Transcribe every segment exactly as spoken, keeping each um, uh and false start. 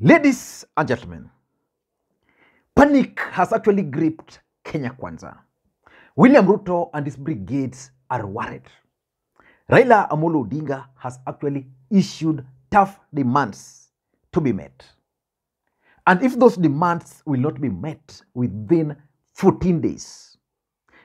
Ladies and gentlemen, panic has actually gripped Kenya Kwanza. William Ruto and his brigades are worried. Raila Amolo Odinga has actually issued tough demands to be met. And if those demands will not be met within fourteen days,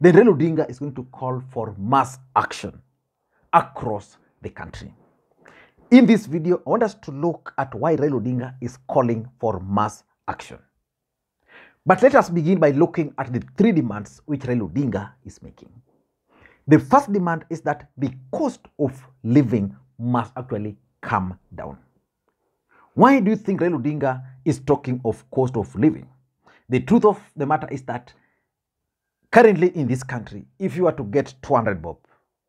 then Raila Odinga is going to call for mass action across the country. In this video, I want us to look at why Raila Odinga is calling for mass action. But let us begin by looking at the three demands which Raila Odinga is making. The first demand is that the cost of living must actually come down. Why do you think Raila Odinga is talking of cost of living? The truth of the matter is that currently in this country, if you are to get two hundred bob,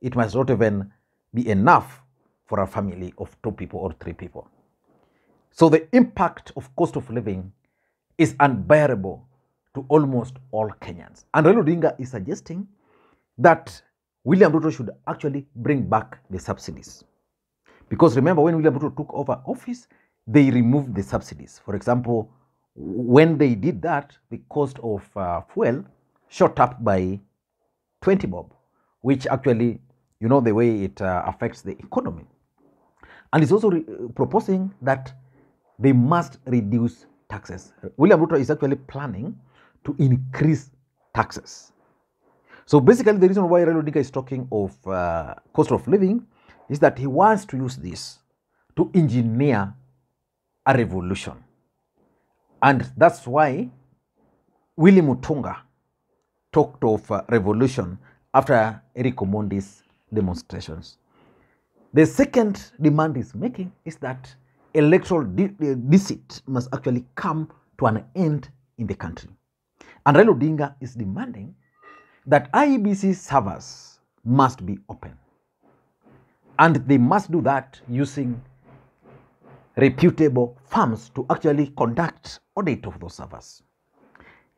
it must not even be enough for a family of two people or three people. So the impact of cost of living is unbearable to almost all Kenyans. And Raila Odinga is suggesting that William Ruto should actually bring back the subsidies. Because remember, when William Ruto took over office, they removed the subsidies. For example, when they did that, the cost of uh, fuel shot up by twenty bob, which actually, you know, the way it uh, affects the economy. And it's also proposing that they must reduce taxes. William Ruto is actually planning to increase taxes. So basically, the reason why Raila Odinga is talking of uh, cost of living is that he wants to use this to engineer a revolution. And that's why Willy Mutunga talked of uh, revolution after Eric Omondi's demonstrations. The second demand he's making is that electoral de de deceit must actually come to an end in the country. And Raila Odinga is demanding that I E B C servers must be open. And they must do that using reputable firms to actually conduct audit of those servers.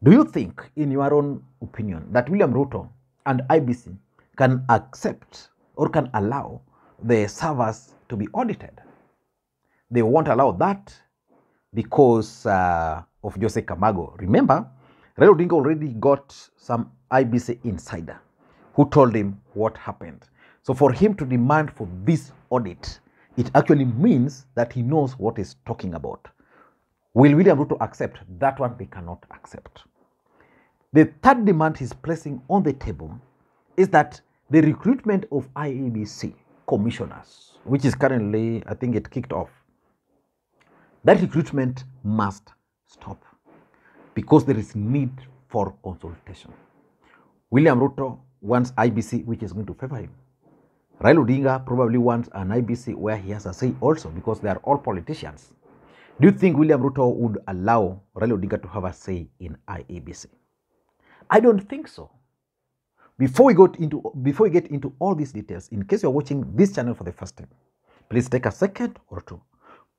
Do you think, in your own opinion, that William Ruto and I E B C can accept or can allow the servers to be audited? They won't allow that because uh, of Jose Camargo. Remember, Raila Odinga already got some I E B C insider who told him what happened. So for him to demand for this audit, it actually means that he knows what he's talking about. Will William Ruto accept? That one they cannot accept. The third demand he's placing on the table is that the recruitment of I E B C commissioners, which is currently, I think it kicked off, that recruitment must stop because there is need for consultation. William Ruto wants I E B C which is going to favor him. Raila Odinga probably wants an I E B C where he has a say also, because they are all politicians. Do you think William Ruto would allow Raila Odinga to have a say in I E B C? I don't think so. Before we got into before we get into all these details, in case you are watching this channel for the first time, please take a second or two,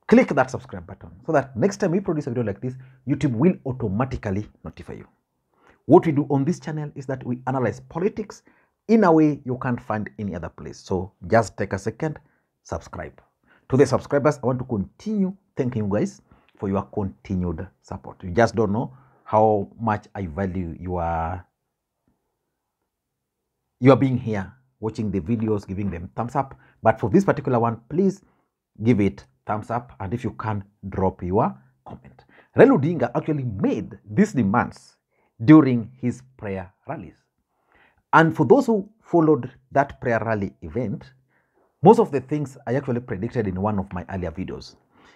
click that subscribe button so that next time we produce a video like this, YouTube will automatically notify you. What we do on this channel is that we analyze politics in a way you can't find any other place. So just take a second, subscribe. To the subscribers, I want to continue thanking you guys for your continued support. You just don't know how much I value you are, you are being here, watching the videos, giving them thumbs up. But for this particular one, please give it thumbs up. And if you can, drop your comment. Raila Odinga actually made these demands during his prayer rallies. And for those who followed that prayer rally event, most of the things I actually predicted in one of my earlier videos,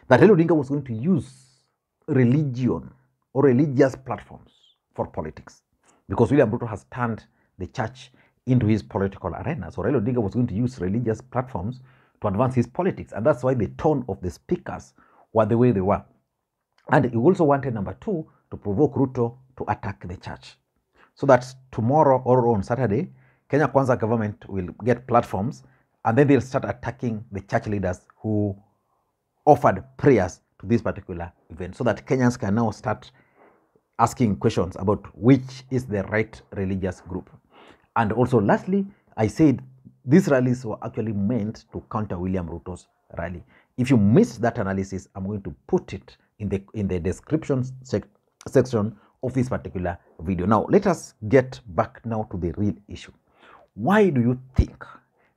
that Raila Odinga was going to use religion or religious platforms for politics, because William Ruto has turned the church into his political arena. So Raila Odinga was going to use religious platforms to advance his politics. And that's why the tone of the speakers were the way they were. And he also wanted, number two, to provoke Ruto to attack the church, so that tomorrow or on Saturday, Kenya Kwanza government will get platforms and then they'll start attacking the church leaders who offered prayers to this particular event, so that Kenyans can now start asking questions about which is the right religious group. And also lastly, I said these rallies were actually meant to counter William Ruto's rally. If you missed that analysis, I'm going to put it in the in the description sec section of this particular video. Now let us get back now to the real issue. Why do you think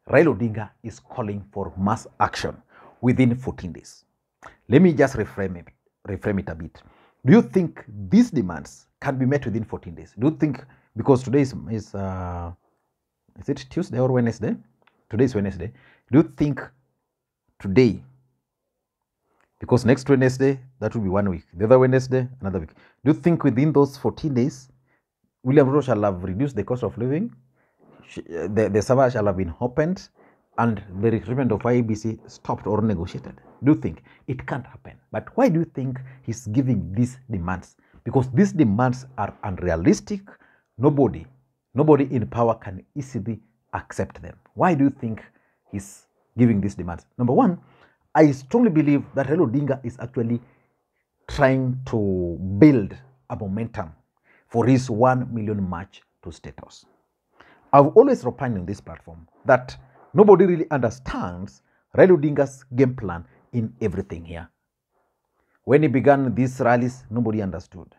Raila Odinga is calling for mass action within fourteen days? Let me just reframe it, reframe it a bit. Do you think these demands can be met within fourteen days? Do you think, because today is, is, uh, is it Tuesday or Wednesday? Today is Wednesday. Do you think today, because next Wednesday, that will be one week. The other Wednesday, another week. Do you think within those fourteen days, William Ruto shall have reduced the cost of living? The, the server shall have been opened and the recruitment of I E B C stopped or negotiated? Do you think? It can't happen. But why do you think he's giving these demands? Because these demands are unrealistic. Nobody, nobody in power can easily accept them. Why do you think he's giving these demands? Number one, I strongly believe that Raila Odinga is actually trying to build a momentum for his one million march to status. I've always opined on this platform that nobody really understands Raila Odinga's game plan in everything here. When he began these rallies, nobody understood.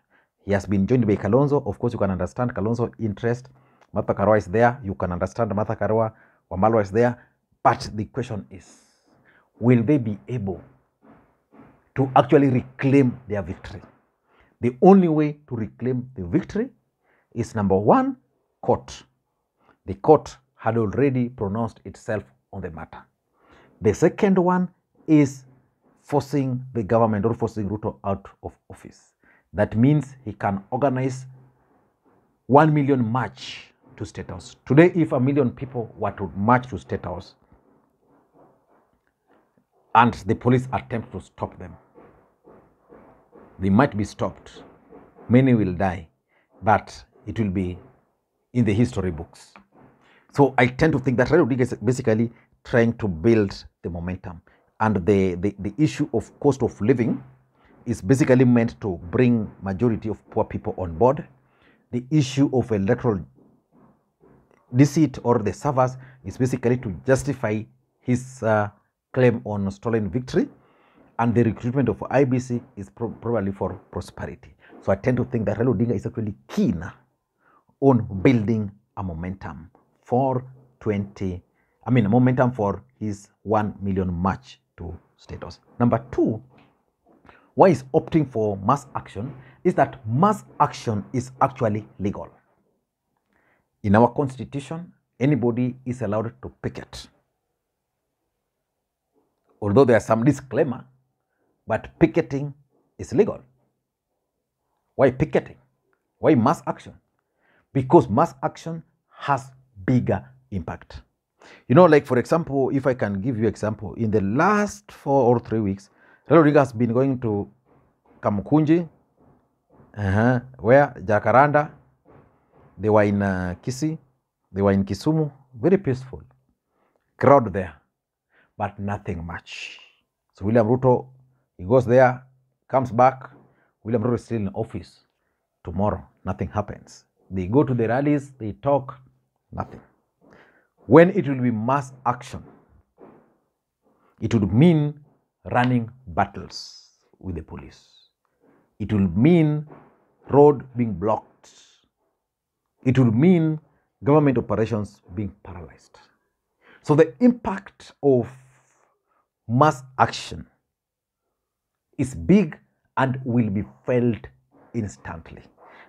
He has been joined by Kalonzo. Of course, you can understand Kalonzo's interest. Martha Karua is there. You can understand Martha Karua. Wamalwa is there. But the question is, will they be able to actually reclaim their victory? The only way to reclaim the victory is, number one, court. The court had already pronounced itself on the matter. The second one is forcing the government or forcing Ruto out of office. That means he can organize one million march to state house. Today, if a million people were to march to state house and the police attempt to stop them, they might be stopped. Many will die, but it will be in the history books. So I tend to think that Raila Odinga is basically trying to build the momentum. And the, the, the issue of cost of living is basically meant to bring majority of poor people on board. The issue of electoral deceit or the servers is basically to justify his uh, claim on stolen victory. And the recruitment of I E B C is pro probably for prosperity. So I tend to think that Raila Odinga is actually keen on building a momentum for twenty, I mean, momentum for his one million march to status. Number two, why he's opting for mass action is that mass action is actually legal. In our constitution, anybody is allowed to picket. Although there are some disclaimer, but picketing is legal. Why picketing? Why mass action? Because mass action has bigger impact. You know, like for example, if I can give you example, in the last four or three weeks, Raila Odinga has been going to Kamukunji, uh-huh, where Jakaranda, they were in uh, Kisi, they were in Kisumu, very peaceful crowd there, but nothing much. So William Ruto, he goes there, comes back. William Ruto is still in office. Tomorrow, nothing happens. They go to the rallies, they talk, nothing. When it will be mass action, it would mean running battles with the police. It will mean road being blocked. It will mean government operations being paralyzed. So the impact of mass action is big and will be felt instantly.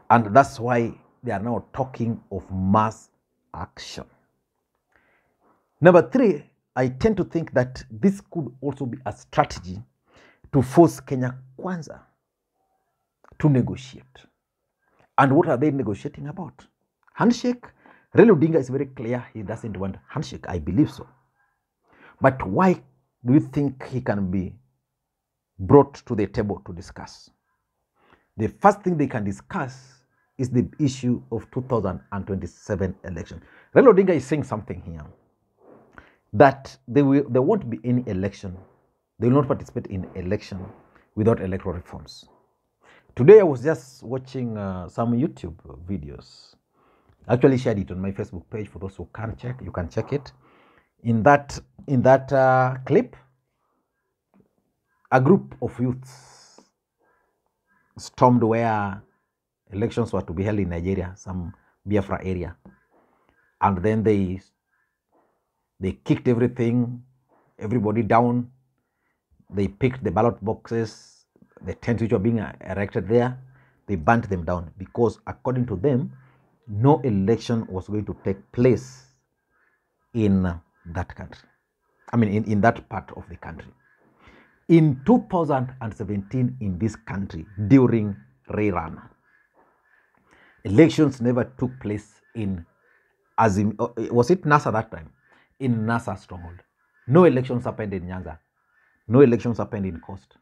And that's why they are now talking of mass action. Number three, I tend to think that this could also be a strategy to force Kenya Kwanza to negotiate. And what are they negotiating about? Handshake? Raila Odinga is very clear he doesn't want handshake. I believe so. But why do you think he can be brought to the table to discuss? The first thing they can discuss is the issue of two thousand twenty-seven election. Raila Odinga is saying something here, that they will, there won't be any election. They will not participate in election without electoral reforms. Today I was just watching uh, some YouTube videos. I actually shared it on my Facebook page. For those who can't check, you can check it. In that, in that uh, clip, a group of youths stormed where elections were to be held in Nigeria, some Biafra area. And then they they kicked everything, everybody down. They picked the ballot boxes, the tents which were being erected there. They burnt them down because, according to them, no election was going to take place in that country. I mean, in, in that part of the country. In two thousand seventeen, in this country, during rerun, elections never took place in, as in, was it NASA that time? In NASA stronghold. No elections happened in Nyanza. No elections happened in Coast.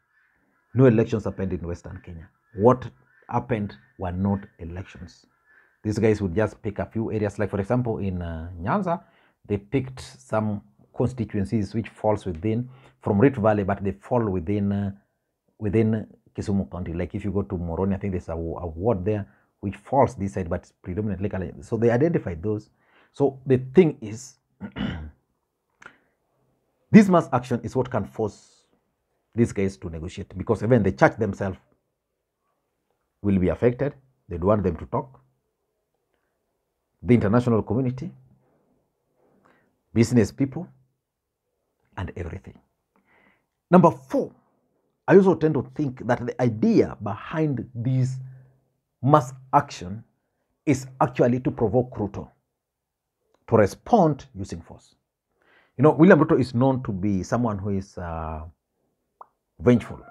No elections happened in Western Kenya. What happened were not elections. These guys would just pick a few areas. Like, for example, in uh, Nyanza, they picked some constituencies which falls within, from Rift Valley, but they fall within uh, within Kisumu County. Like, if you go to Moroni, I think there's a, a ward there which falls this side, but it's predominantly Kalonzo. So they identified those. So the thing is, this mass action is what can force these guys to negotiate, because even the church themselves will be affected. They don't want them to talk. The international community, business people, and everything. Number four, I also tend to think that the idea behind this mass action is actually to provoke Ruto to respond using force. You know, William Ruto is known to be someone who is uh, vengeful.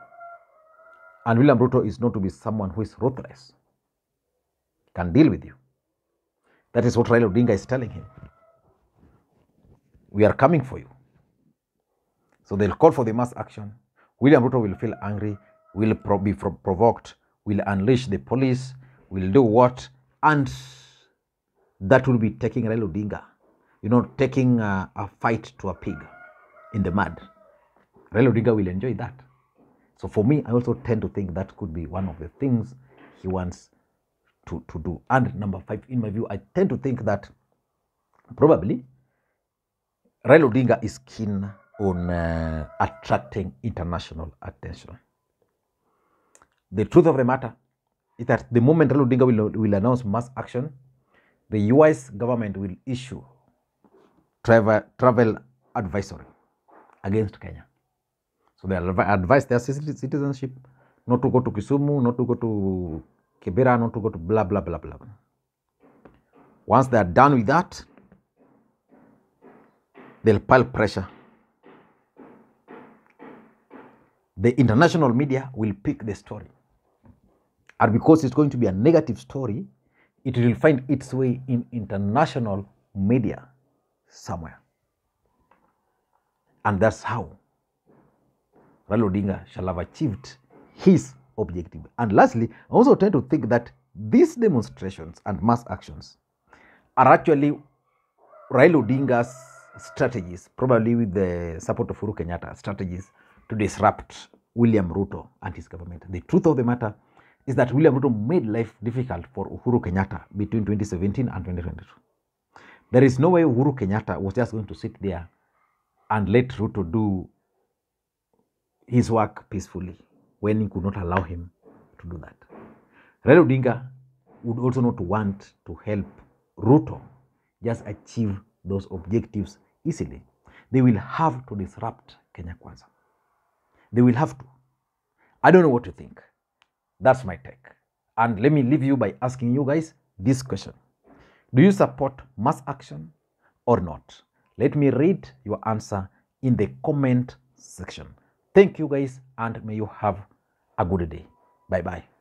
And William Ruto is known to be someone who is ruthless, can deal with you. That is what Raila Odinga is telling him. We are coming for you. So they'll call for the mass action. William Ruto will feel angry, will pro be pro provoked, will unleash the police, will do what? And that will be taking Raila Odinga, you know, taking a, a fight to a pig in the mud. Raila Odinga will enjoy that. So for me, I also tend to think that could be one of the things he wants to, to do. And number five, in my view, I tend to think that probably Raila Odinga is keen on uh, attracting international attention. The truth of the matter is that the moment Raila Odinga will, will announce mass action, the U S government will issue travel, travel advisory against Kenya. So they advise their citizenship not to go to Kisumu, not to go to Kibera, not to go to blah, blah, blah, blah. Once they are done with that, they'll pile pressure. The international media will pick the story. And because it's going to be a negative story, it will find its way in international media somewhere. And that's how Raila Odinga shall have achieved his objective. And lastly, I also tend to think that these demonstrations and mass actions are actually Raila Odinga's strategies, probably with the support of Uhuru Kenyatta, strategies to disrupt William Ruto and his government. The truth of the matter is that William Ruto made life difficult for Uhuru Kenyatta between twenty seventeen and twenty twenty-two. There is no way Uhuru Kenyatta was just going to sit there and let Ruto do his work peacefully when he could not allow him to do that. Raila Odinga would also not want to help Ruto just achieve those objectives easily. They will have to disrupt Kenya Kwanza. They will have to. I don't know what you think. That's my take. And let me leave you by asking you guys this question. Do you support mass action or not? Let me read your answer in the comment section. Thank you guys, and may you have a good day. Bye-bye.